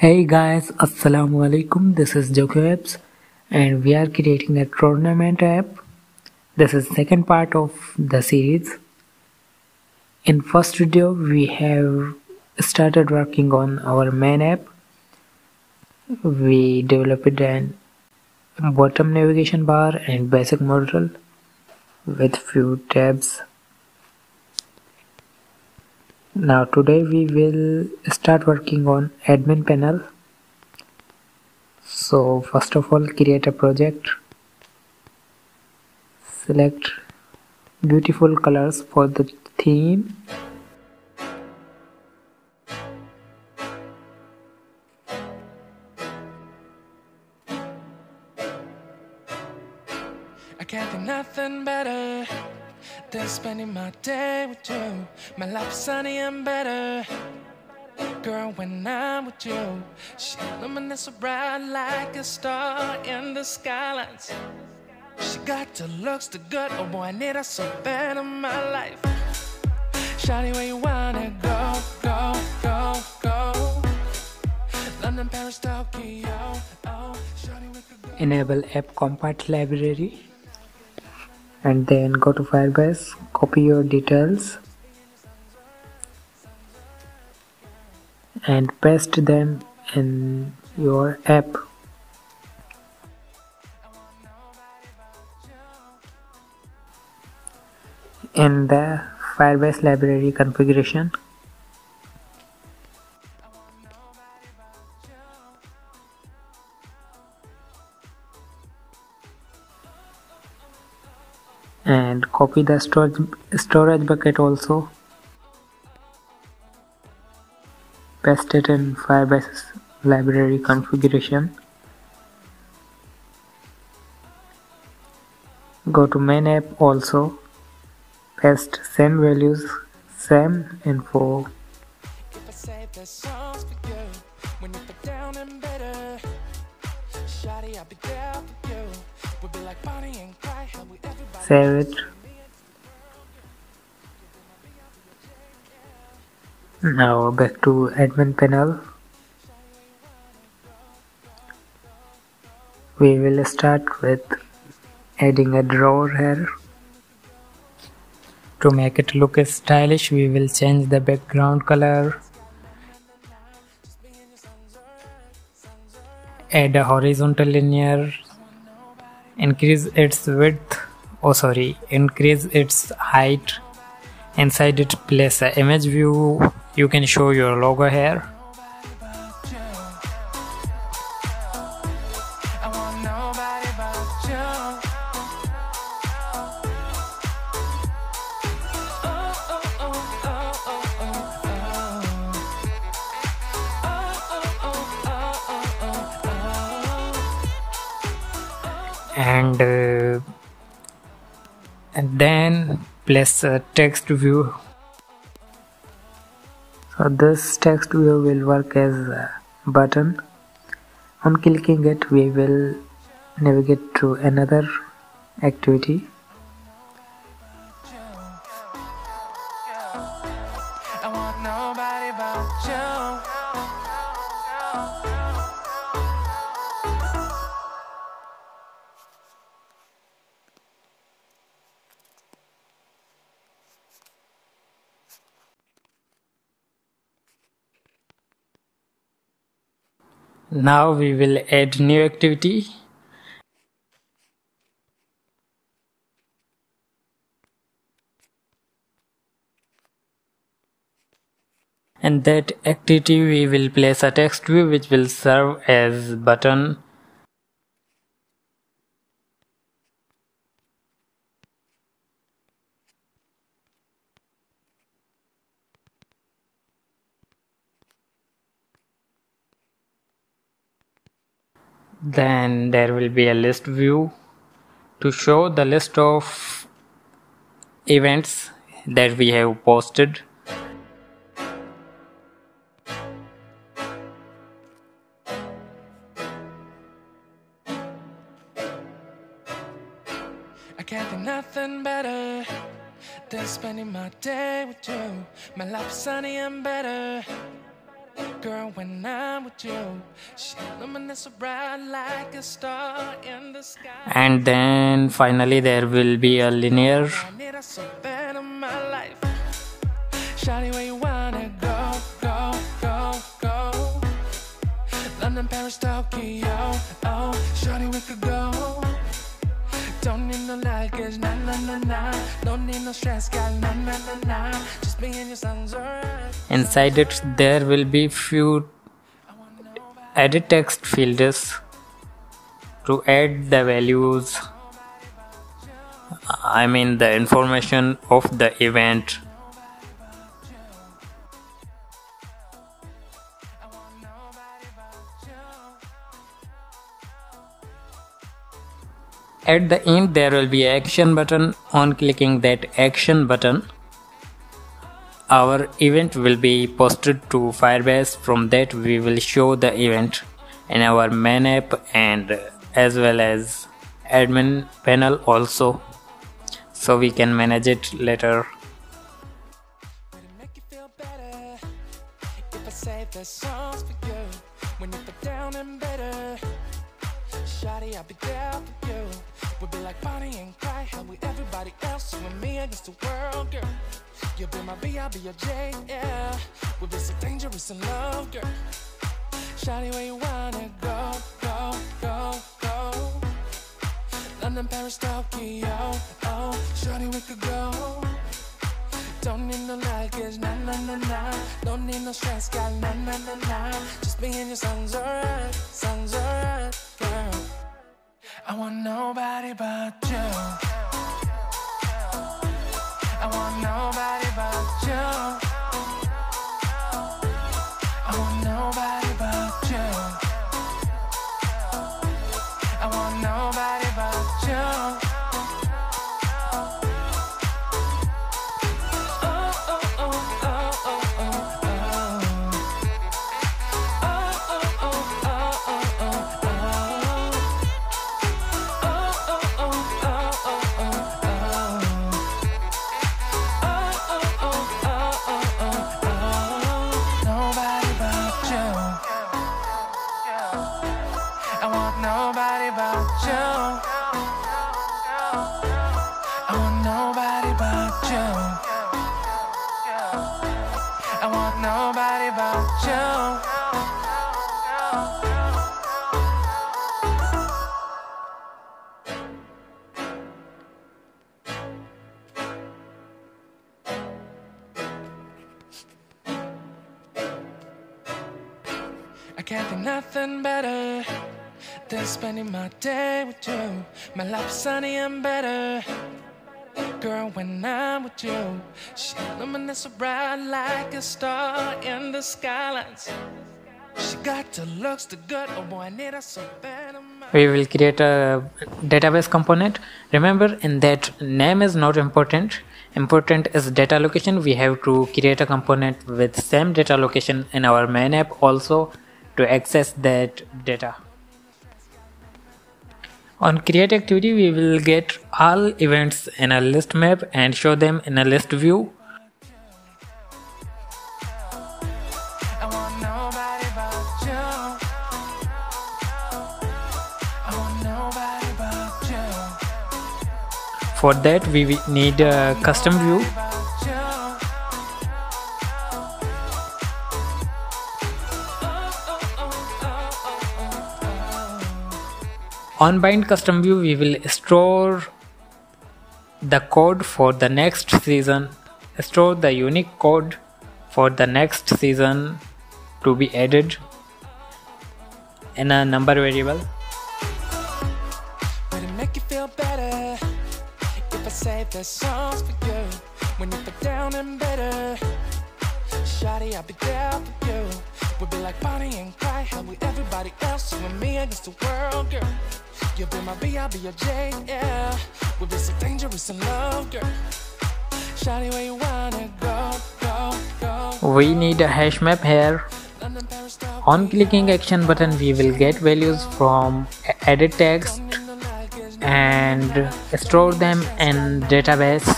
Hey guys, assalamualaikum. This is Jokio Apps and we are creating a tournament app. This is second part of the series. In first video we have started working on our main app. We developed an bottom navigation bar and basic modal with few tabs. Now today we will start working on admin panel. So first of all, create a project. Select beautiful colors for the theme. I can't think nothing better than spending my day with you. My life's sunny and better, girl, when I'm with you. She illuminates so bright like a star in the skylines. She got the looks, the good, oh boy, I need her so bad in my life. Shawty, where you wanna go, go, go, go? London, Paris, Tokyo, oh, shawty, we could go. Enable app compat library. And then go to Firebase, copy your details and paste them in your app. In the Firebase library configuration, and copy the storage bucket, also paste it in Firebase library configuration. Go to main app, also paste same values, same info. Save it. Now back to admin panel. We will start with adding a drawer here. To make it look stylish, we will change the background color. Add a horizontal linear. Increase its width. Increase its height. Inside it, place an image view. You can show your logo here. And then place a text view. So this text view will work as a button. On clicking it, we will navigate to another activity. Now we will add new activity. And that activity we will place a text view which will serve as button. Then there will be a list view to show the list of events that we have posted. I can't think nothing better than spending my day with you. My life's sunny and better. girl, when I'm with you, she illuminates so bright like a star in the sky. And then finally there will be a linear. Shawty, where you wanna go, go, go, go? London, Paris, Tokyo, oh, shawty, we could go. Don't need no luggage, nah, nah, nah, nah. Don't need no stress, girl, nah, nah, nah, nah. Just me and your son's right. Inside it, there will be few edit text fields to add the values, I mean the information of the event. At the end there will be action button. On clicking that action button, our event will be posted to Firebase. From that we will show the event in our main app and as well as admin panel also, so we can manage it later. Shawty, I'll be there for you. We'll be like Bonnie and Clyde, how we everybody else, you and me against the world, girl. You'll be my B, I'll be your J, yeah. We'll be so dangerous in love, girl. Shawty, where you wanna go, go, go, go? London, Paris, Tokyo, oh, shawty, we could go. Don't need no luggage, nah, nah, nah, nah. Don't need no stress, girl, nah, nah, nah, nah. Just me and your son's alright, son's alright. I want nobody but you. I want nobody but you. I want nobody but you. I want nobody but you. Oh, oh, oh, oh, oh, oh, oh. Oh, oh, oh, oh, oh, oh, oh. Nobody but you. I want nobody but you. I want nobody but you. I can't think nothing better than spending my day with you. My life's sunny and better, girl, when I'm with you. She illuminates so bright like a star in the skylines. She got the looks, the good, oh boy, I need her so bad. We will create a database component. Remember, in that name is not important. Important is data location. We have to create a component with same data location in our main app also to access that data. On create activity, we will get all events in a list map and show them in a list view. For that, we need a custom view. On bind custom view, we will store the code for the next season, store the unique code for the next season to be added in a number variable. Would it make you feel better if I save the songs for you? When you put down and better, shawty, I'll be there for you. We'll be like Bonnie and Clyde, how we everybody else, you and me against the world, girl. You'll be my B, I'll be your J, yeah. We'll be so dangerous in love, girl. Shawty, where you wanna go, go, go? We need a hash map here. On clicking action button, we will get values from edit text and store them in database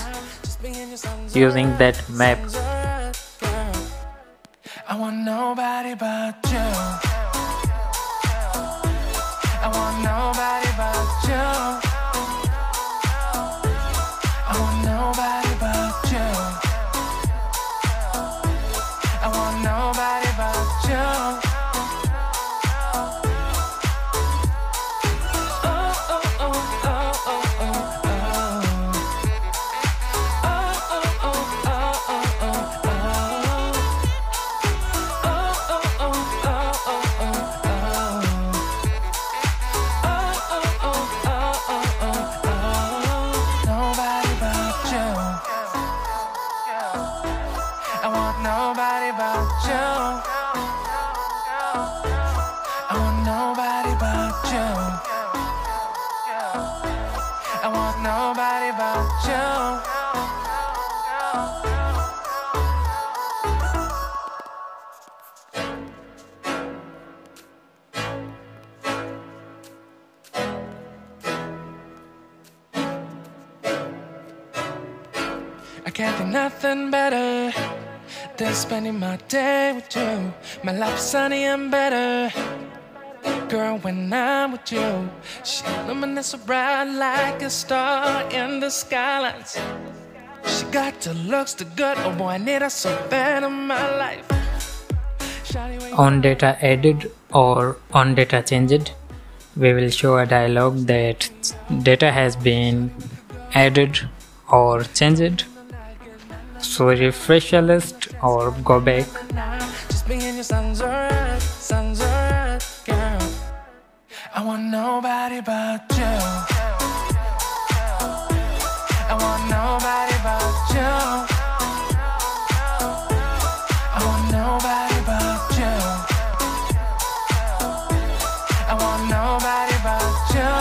using that map. I want nobody. nobody but you. I want nobody but you. I want nobody but you. I want nobody but you. Oh, oh, oh, oh, oh, oh, oh. Oh, oh, oh, oh, oh, oh, oh. I want nobody but you. I want nobody but you. I want nobody but you. I can't do nothing better than spending my day with you. My life's sunny and better, girl, when I'm with you. She illuminates so bright like a star in the skylines. She got the looks, the good, oh boy, I need her so bad in my life. On data added or on data changed, we will show a dialog that data has been added or changed. So refresh a list or go back. I want nobody but you. I want nobody but you. I want nobody but you. I want nobody but you.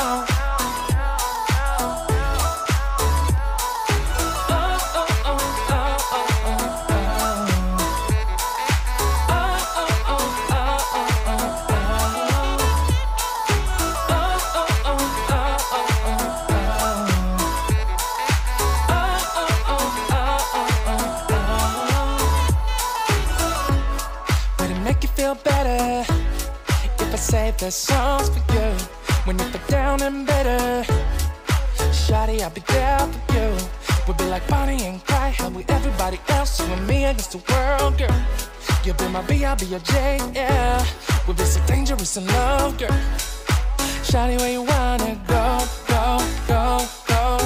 Better if I say the songs for you. When you're down and better, shawty, I'll be there for you. We'll be like Bonnie and Clyde, how we everybody else, you and me against the world, girl. You'll be my B, I'll be your J, yeah. We'll be so dangerous in love, girl. Shawty, where you wanna go, go, go, go?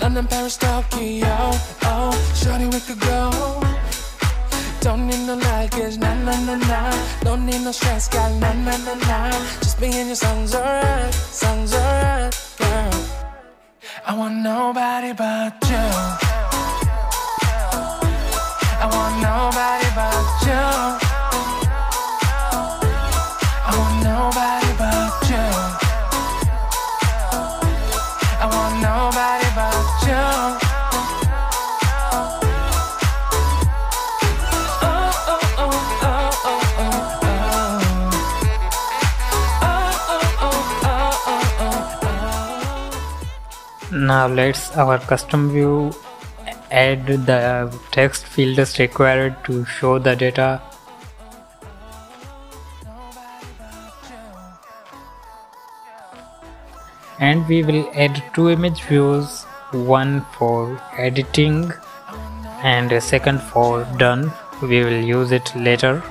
London, Paris, Tokyo, oh. Shawty, we could go. Don't need no luggage, na na na na. Don't need no stress, girl, na na na na. Just be in your songs alright, girl. I want nobody but you. I want nobody but you. I want nobody but you. I want nobody but you. Now let's our custom view add the text fields required to show the data. And we will add two image views, one for editing and a second for done. We will use it later.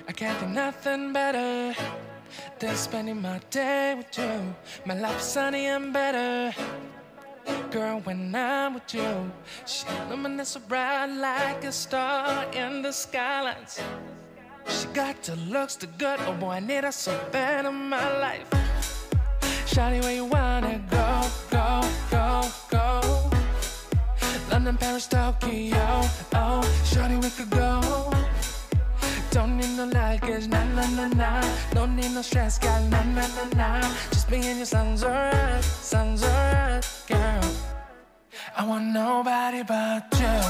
I can't do nothing better than spending my day with you. My life's sunny and better, girl, when I'm with you. She illuminates so bright like a star in the skylines. She got the looks, the good, oh boy, I need her so bad in my life. Shawty, where you wanna go, go, go, go? London, Paris, Tokyo, oh. Shawty, we could go. Don't need no luggage, na na na na. Don't need no stress, girl, na na na na. Just be in your songs alright, girl. I want nobody but you.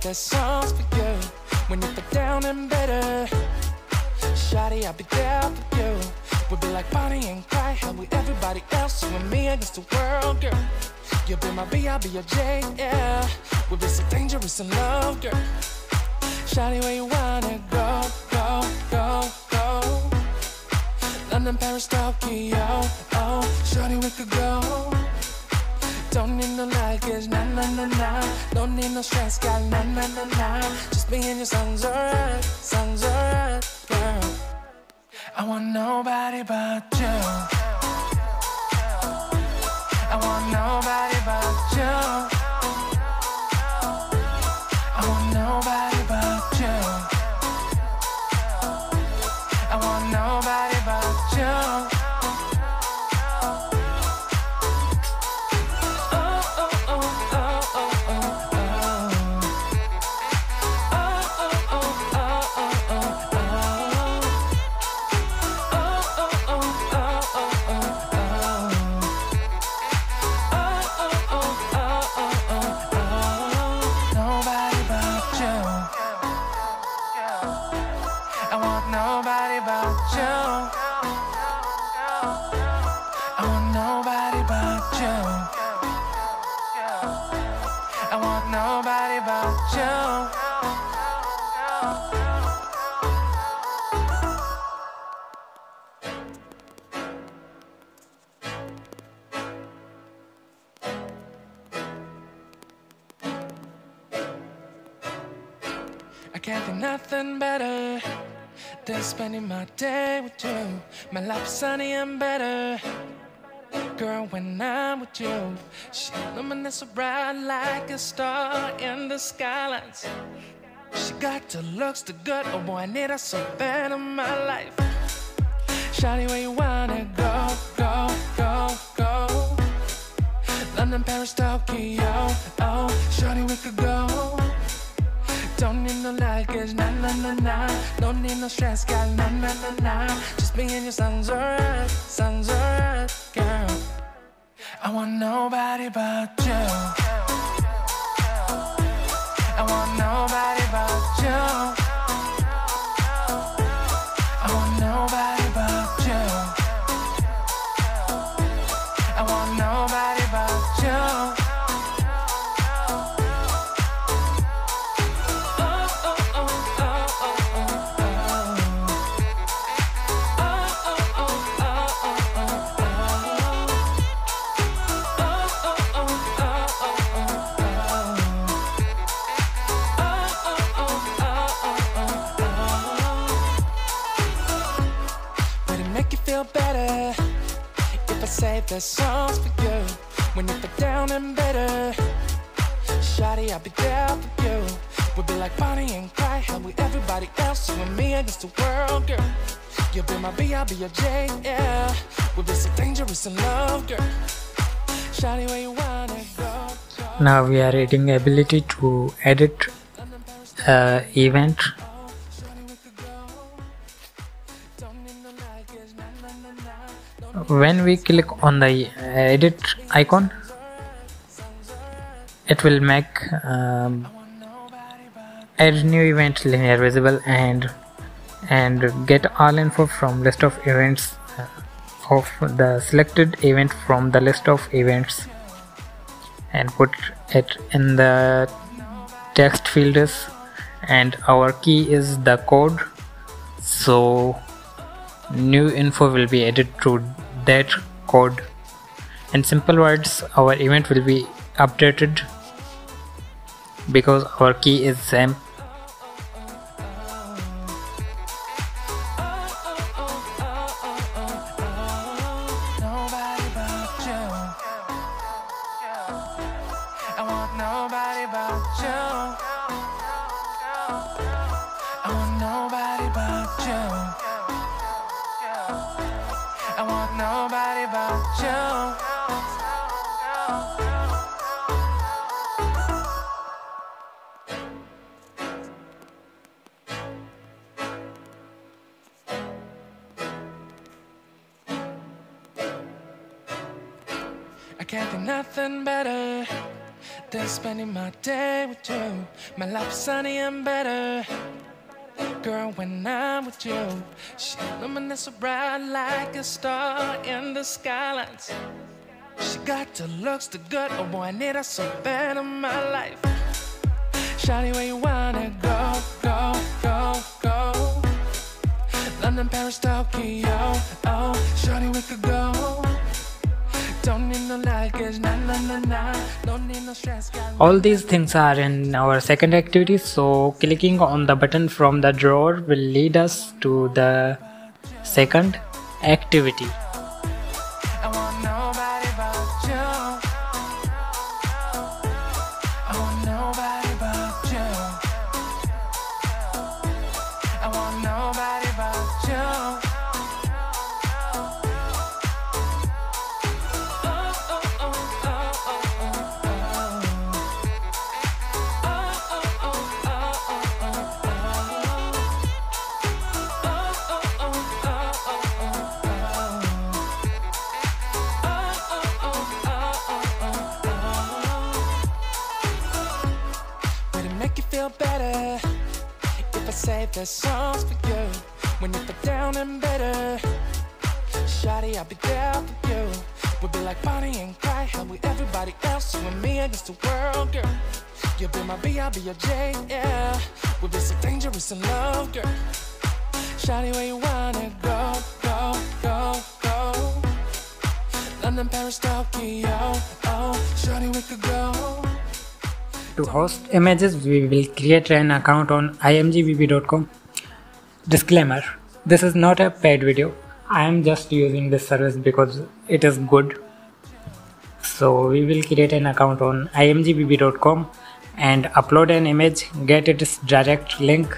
beat that song's for you. When you put down and better, shawty, I'll be there for you. We'll be like Bonnie and Clyde, how we everybody else, you and me against the world, girl. You'll be my B, I'll be your J, yeah. We'll be so dangerous in love, girl. Shawty, where you wanna go, go, go, go? London, Paris, Tokyo, oh, shawty, we could go. Don't need no luggage, nah, nah, nah, nah. Don't need no stress, got nah, nah, nah, nah. Just me and your songs alright, girl. I want nobody but you. I want nobody but you. I want nobody but you. I want nobody but you. Oh, oh, oh, oh, oh, oh, oh. Oh, oh, oh, oh, oh, oh, oh. Nobody but you. I want nobody but you. I want nobody but you. I can't do nothing better than spending my day with you. My life's sunny and better, girl, when I'm with you. She illuminates so bright like a star in the skylines. She got the looks, the good, oh boy, I need her so bad in my life. Shawty, where you wanna go, go, go, go? London, Paris, Tokyo, oh, shawty, we could go. Don't need no luggage, nah, nah, nah, nah. Don't need no stress, girl, nah, nah, nah, nah. Just me and your songs alright, girl. I want nobody but you. I want nobody but you. I want nobody but you. I want nobody but you. Better if I say that song's for you. When you put down and better, shawty, I'll be there for you. We'll be like Bonnie and Clyde, how we everybody else, you and me against the world, girl. You'll be my B, I'll be your J, yeah. We'll be so dangerous in love, girl. Shawty, where you wanna go? Now we are adding ability to edit event. When we click on the edit icon, it will make add new event linear visible and get all info from list of events of the selected event from the list of events and put it in the text fields, and our key is the code, so new info will be added to that code. In simple words, our event will be updated because our key is same. I want nobody but you. I can't do nothing better than spending my day with you. My life's sunny and better, girl, when I'm with you. She illuminates so bright like a star in the skylights. She got the looks, the good, oh boy, I need her so bad in my life. Shawty, where you wanna go, go, go, go? London, Paris, Tokyo, oh, shawty, we could go. All these things are in our second activity, so clicking on the button from the drawer will lead us to the second activity. Better if I say there's songs for you when you put down and better. Shawty, I'll be there for you. We'll be like Bonnie and Clyde, how we everybody else, you and me against the world, girl. You'll be my B, I'll be your J, yeah. We'll be so dangerous in love, girl. Shawty, where you wanna go, go, go, go? London, Paris, Tokyo, oh, shawty, we could go. To host images, we will create an account on imgbb.com. Disclaimer, this is not a paid video. I am just using this service because it is good. So we will create an account on imgbb.com and upload an image, get its direct link.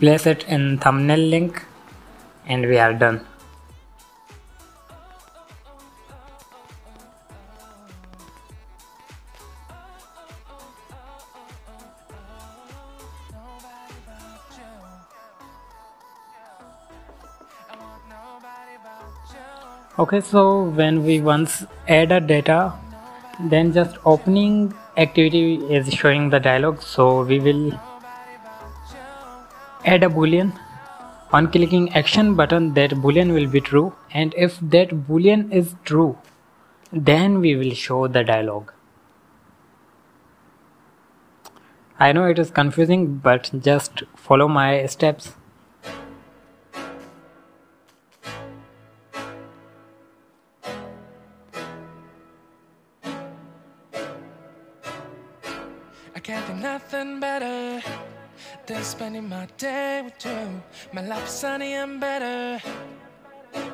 Place it in thumbnail link and we are done. Okay, so when we once add a data, then just opening activity is showing the dialog, so we will add a boolean. On clicking action button, that boolean will be true, and if that boolean is true, then we will show the dialog. I know it is confusing, but just follow my steps. I can't do nothing better than spending my day with you. My life's sunny and better,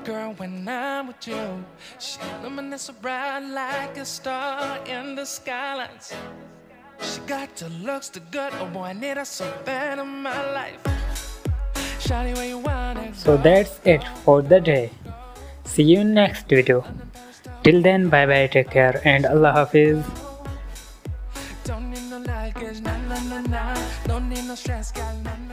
girl, when I'm with you. She illuminates so bright like a star in the skylights. She got the looks, the good, oh boy, I need her so bad in my life. Shawty, where you wanna go. So that's it for the day. See you in next video. Till then, bye bye, take care, and Allah Hafiz. Don't need no luggage, nah, nah, nah, nah. Don't need no stress, got none.